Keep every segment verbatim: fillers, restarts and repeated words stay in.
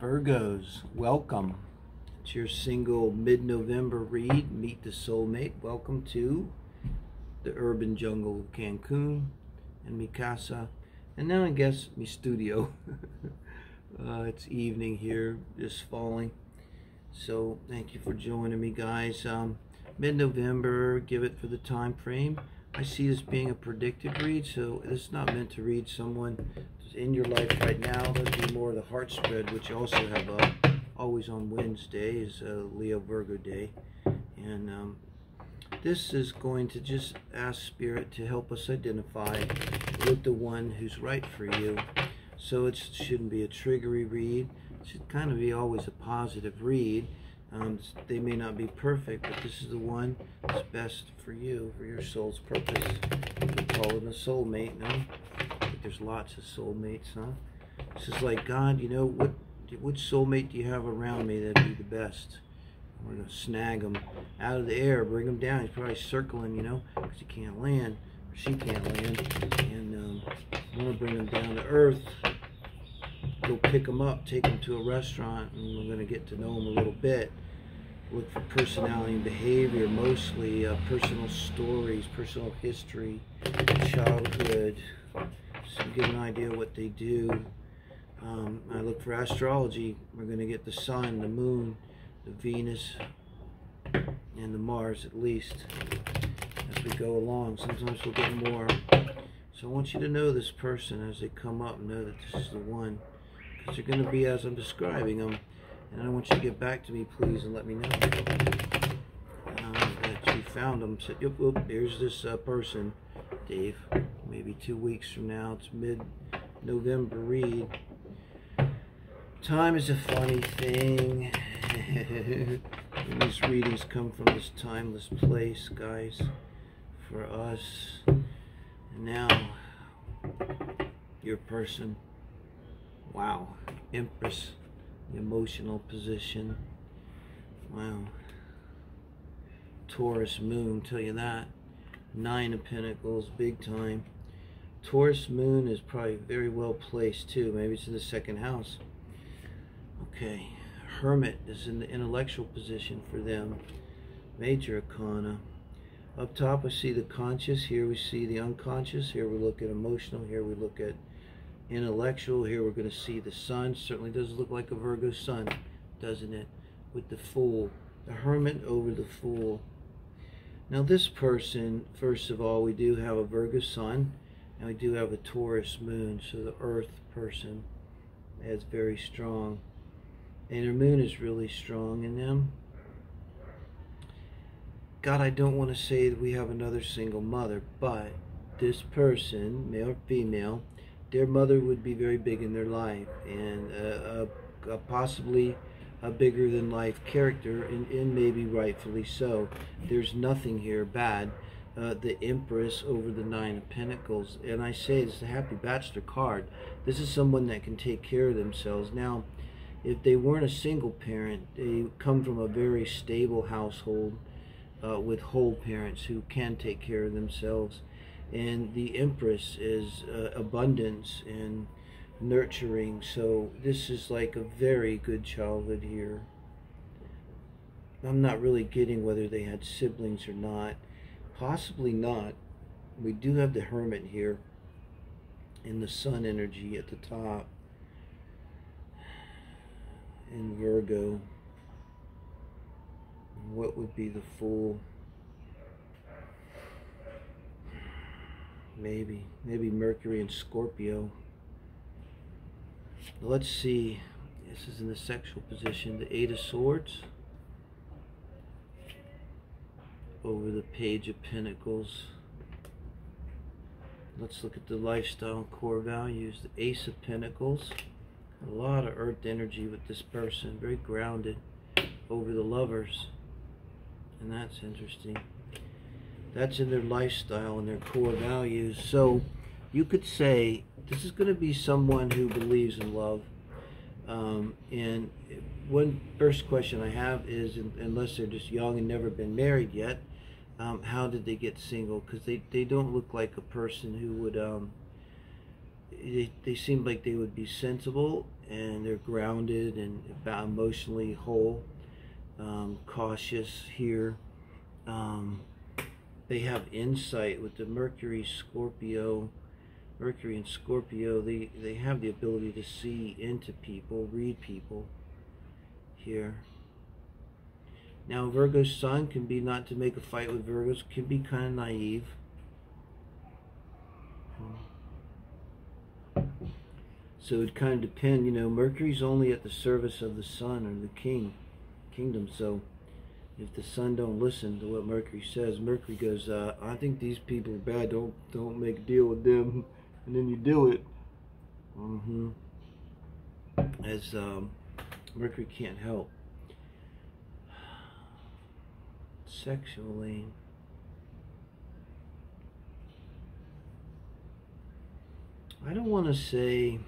Virgos, welcome. It's your single mid-November read, Meet the Soulmate. Welcome to the urban jungle of Cancun and mi casa, and now I guess mi studio. Uh, it's evening here, just falling. So thank you for joining me, guys. Um, mid-November, give it for the time frame. I see this being a predictive read, so it's not meant to read someone that's in your life right now. That'd be more of the heart spread, which you also have up always on Wednesday, is uh, Leo Virgo Day. And um, this is going to just ask Spirit to help us identify with the one who's right for you. So it shouldn't be a triggery read. It should kind of be always a positive read. Um, they may not be perfect, but this is the one that's best for you, for your soul's purpose. We call it a soulmate, no? But there's lots of soulmates, huh? It's just like, God, you know, what, which soulmate do you have around me that'd be the best? We're going to snag him out of the air, bring him down. He's probably circling, you know, because he can't land, or she can't land. And um, we're going to bring him down to earth. Go pick them up, take them to a restaurant, and we're going to get to know them a little bit. Look for personality and behavior, mostly uh, personal stories, personal history, childhood, so get an idea what they do. Um, I look for astrology. We're going to get the sun, the moon, the Venus, and the Mars, at least, as we go along. Sometimes we'll get more. So I want you to know this person as they come up, and know that this is the one. They're going to be as I'm describing them, and I want you to get back to me, please, and let me know um, that you found them. So, yep, yep, here's this uh, person, Dave. Maybe two weeks from now. It's mid-November read. Time is a funny thing. And these readings come from this timeless place, guys, for us. And now, your person. Wow, Empress, the emotional position. Wow, Taurus moon, tell you that. Nine of Pentacles, big time. Taurus moon is probably very well placed too. Maybe it's in the second house. Okay, Hermit is in the intellectual position for them. Major arcana. Up top we see the conscious, here we see the unconscious, here we look at emotional, here we look at intellectual. Here we're going to see the sun. Certainly does look like a Virgo sun, doesn't it, with the Fool, the Hermit over the Fool. Now this person, first of all, we do have a Virgo sun and we do have a Taurus moon, so the earth person is very strong, and her moon is really strong in them. God, I don't want to say that we have another single mother, but this person, male or female, their mother would be very big in their life, and uh, a, a possibly a bigger than life character, and, and maybe rightfully so. There's nothing here bad. Uh, the Empress over the Nine of Pentacles, and I say it's the Happy Bachelor card. This is someone that can take care of themselves. Now, if they weren't a single parent, they come from a very stable household uh, with whole parents who can take care of themselves. And the Empress is uh, abundance and nurturing, so this is like a very good childhood here. I'm not really getting whether they had siblings or not. Possibly not. We do have the Hermit here in the sun energy at the top in Virgo. What would be the Fool? Maybe, maybe Mercury and Scorpio. Let's see. This is in the sexual position. The Eight of Swords over the Page of Pentacles. Let's look at the lifestyle core values. The Ace of Pentacles. A lot of earth energy with this person. Very grounded over the Lovers. And that's interesting. That's in their lifestyle and their core values. So you could say this is going to be someone who believes in love. Um, and one first question I have is, unless they're just young and never been married yet, um, how did they get single? Because they, they don't look like a person who would, um, they, they seem like they would be sensible and they're grounded and emotionally whole, um, cautious here. Um, they have insight with the Mercury, Scorpio, Mercury and Scorpio. They, they have the ability to see into people, read people here. Now Virgo's sun can be, not to make a fight with Virgos, can be kind of naive. So it would kind of depend, you know, Mercury's only at the service of the sun or the king, kingdom. So if the sun don't listen to what Mercury says, Mercury goes, uh, I think these people are bad, don't, don't make a deal with them, and then you do it. Mm-hmm. As um, Mercury can't help. Sexually. I don't want to say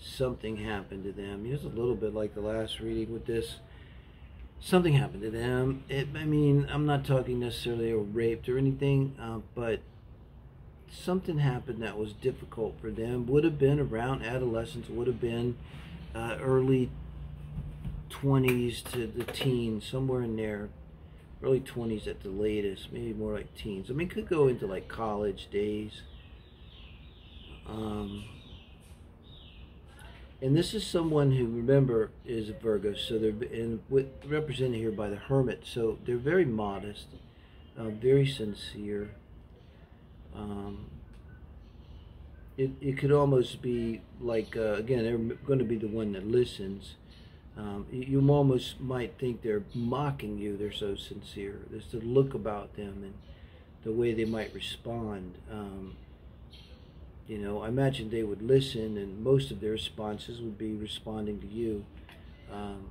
something happened to them. It's a little bit like the last reading with this. Something happened to them. It, I mean, I'm not talking necessarily a raped or anything, uh, but something happened that was difficult for them. Would have been around adolescence, would have been uh, early twenties to the teens, somewhere in there. Early twenties at the latest, maybe more like teens. I mean, could go into like college days. Um, and this is someone who, remember, is a Virgo, so they're in, with, represented here by the Hermit, so they're very modest, uh, very sincere. Um, it, it could almost be like, uh, again, they're going to be the one that listens. Um, you almost might think they're mocking you, they're so sincere. There's the look about them and the way they might respond. Um, You know, I imagine they would listen, and most of their responses would be responding to you, um,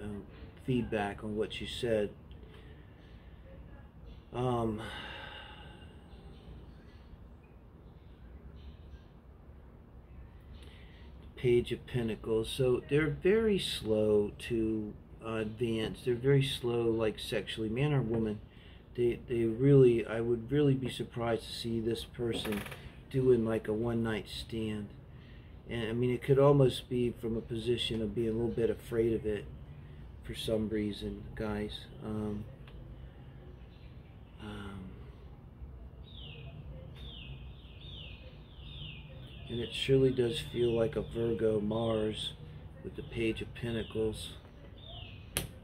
uh, feedback on what you said. Um, Page of Pentacles. So they're very slow to uh, advance. They're very slow, like sexually, man or woman. They they really, I would really be surprised to see this person doing like a one-night stand. And I mean, it could almost be from a position of being a little bit afraid of it for some reason, guys. Um, um, and it surely does feel like a Virgo Mars with the Page of Pentacles.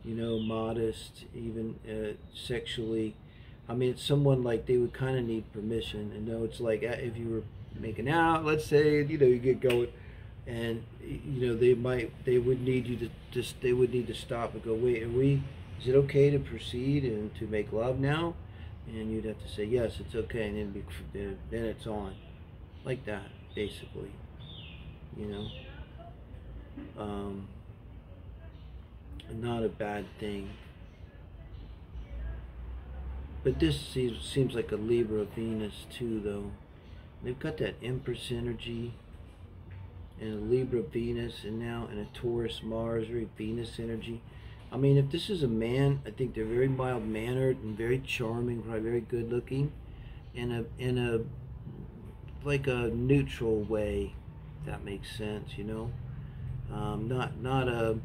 You know, modest, even uh, sexually. I mean, it's someone like they would kind of need permission, and know it's like if you were making out, let's say, you know, you get going, and you know they might, they would need you to just, they would need to stop and go, wait, are we? Is it okay to proceed and to make love now? And you'd have to say yes, it's okay, and then be, then it's on, like that, basically, you know. Um, not a bad thing. But this seems, seems like a Libra Venus too, though. They've got that Empress energy and a Libra Venus, and now in a Taurus Mars, very Venus energy. I mean, if this is a man, I think they're very mild-mannered and very charming, probably very good-looking, in a in a like a neutral way, if that makes sense, you know. Um, not not a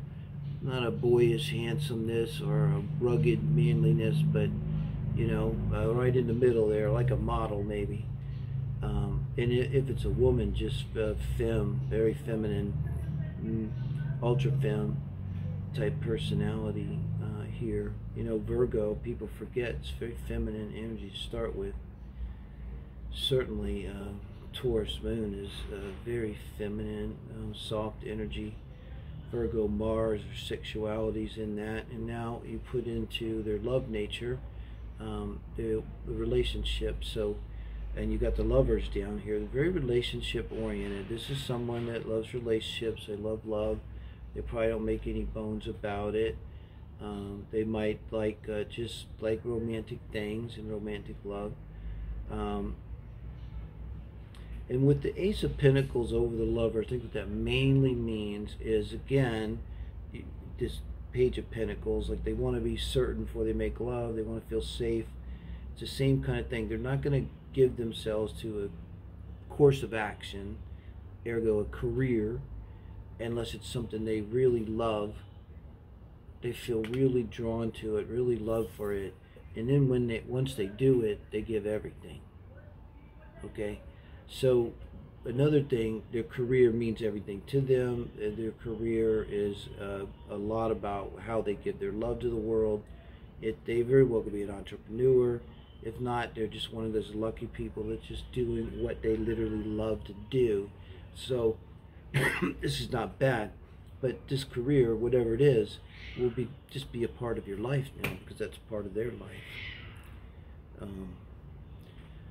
not a boyish handsomeness or a rugged manliness, but you know, uh, right in the middle there, like a model maybe. Um, and if it's a woman, just uh, femme, very feminine, ultra femme type personality uh, here. You know, Virgo, people forget it's very feminine energy to start with. Certainly, uh, Taurus Moon is uh, very feminine, um, soft energy. Virgo Mars, or sexuality's in that. And now you put into their love nature. Um, the, the relationship, so, and you got the Lovers down here. They're very relationship oriented. This is someone that loves relationships. They love love. They probably don't make any bones about it. Um, they might like uh, just like romantic things and romantic love. Um, and with the Ace of Pentacles over the Lover, I think what that mainly means is, again, this Page of Pentacles, like they want to be certain before they make love, they want to feel safe. It's the same kind of thing. They're not going to give themselves to a course of action, ergo a career, unless it's something they really love. They feel really drawn to it, really love for it. And then when they, once they do it, they give everything. Okay? So another thing, their career means everything to them. Their career is uh, a lot about how they give their love to the world. It, they very well could be an entrepreneur. If not, they're just one of those lucky people that's just doing what they literally love to do. So this is not bad, but this career, whatever it is, will be just be a part of your life now, because that's part of their life. Um,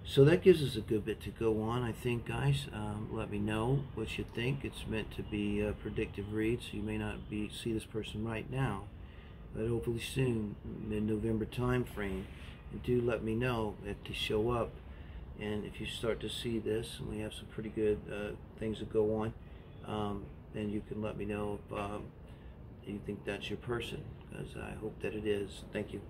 so that gives us a good bit to go on, I think, guys. Um, let me know what you think. It's meant to be a predictive read, so you may not be see this person right now, but hopefully soon, mid-November time frame. And do let me know if to show up, and if you start to see this, and we have some pretty good uh, things that go on, um, then you can let me know if um, you think that's your person, because I hope that it is. Thank you.